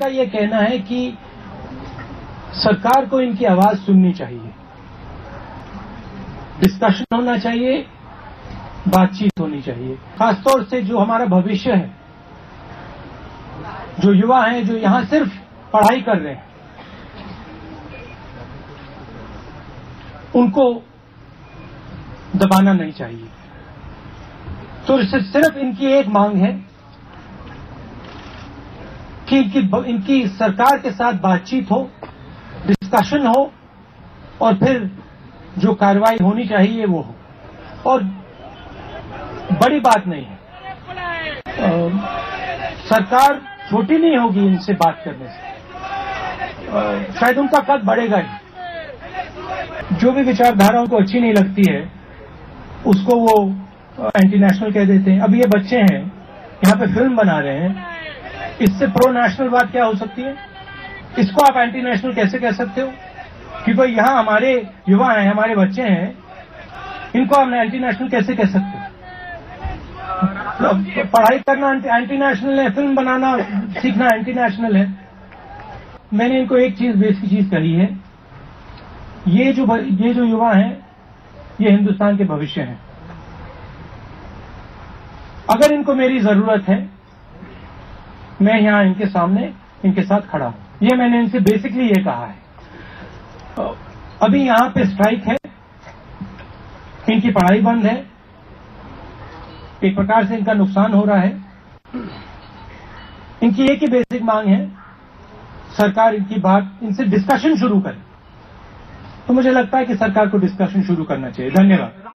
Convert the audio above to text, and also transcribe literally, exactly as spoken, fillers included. का ये कहना है कि सरकार को इनकी आवाज सुननी चाहिए, डिस्कशन होना चाहिए, बातचीत होनी चाहिए। खासतौर से जो हमारा भविष्य है, जो युवा हैं, जो यहां सिर्फ पढ़ाई कर रहे हैं, उनको दबाना नहीं चाहिए। तो सिर्फ इनकी एक मांग है कि इनकी, इनकी सरकार के साथ बातचीत हो, डिस्कशन हो और फिर जो कार्रवाई होनी चाहिए वो हो। और बड़ी बात नहीं है, आ, सरकार छोटी नहीं होगी इनसे बात करने से, आ, शायद उनका कद बढ़ेगा ही। जो भी विचारधारा उनको अच्छी नहीं लगती है उसको वो एंटी नेशनल कह देते हैं। अब ये बच्चे हैं यहाँ पे फिल्म बना रहे हैं, इससे प्रो नेशनल बात क्या हो सकती है? इसको आप एंटी नेशनल कैसे कह सकते हो? क्योंकि यहाँ हमारे युवा हैं, हमारे बच्चे हैं, इनको आप एंटी नेशनल कैसे कह सकते हो? पढ़ाई करना एंटी नेशनल है, फिल्म बनाना सीखना एंटी नेशनल है। मैंने इनको एक चीज बेसिक चीज कही है, ये जो ये जो युवा हैं ये हिंदुस्तान के भविष्य हैं। अगर इनको मेरी जरूरत है मैं यहाँ इनके सामने इनके साथ खड़ा हूं। ये मैंने इनसे बेसिकली ये कहा है। अभी यहाँ पे स्ट्राइक है, इनकी पढ़ाई बंद है, एक प्रकार से इनका नुकसान हो रहा है। इनकी एक ही बेसिक मांग है, सरकार इनकी बात, इनसे डिस्कशन शुरू करे। तो मुझे लगता है कि सरकार को डिस्कशन शुरू करना चाहिए। धन्यवाद।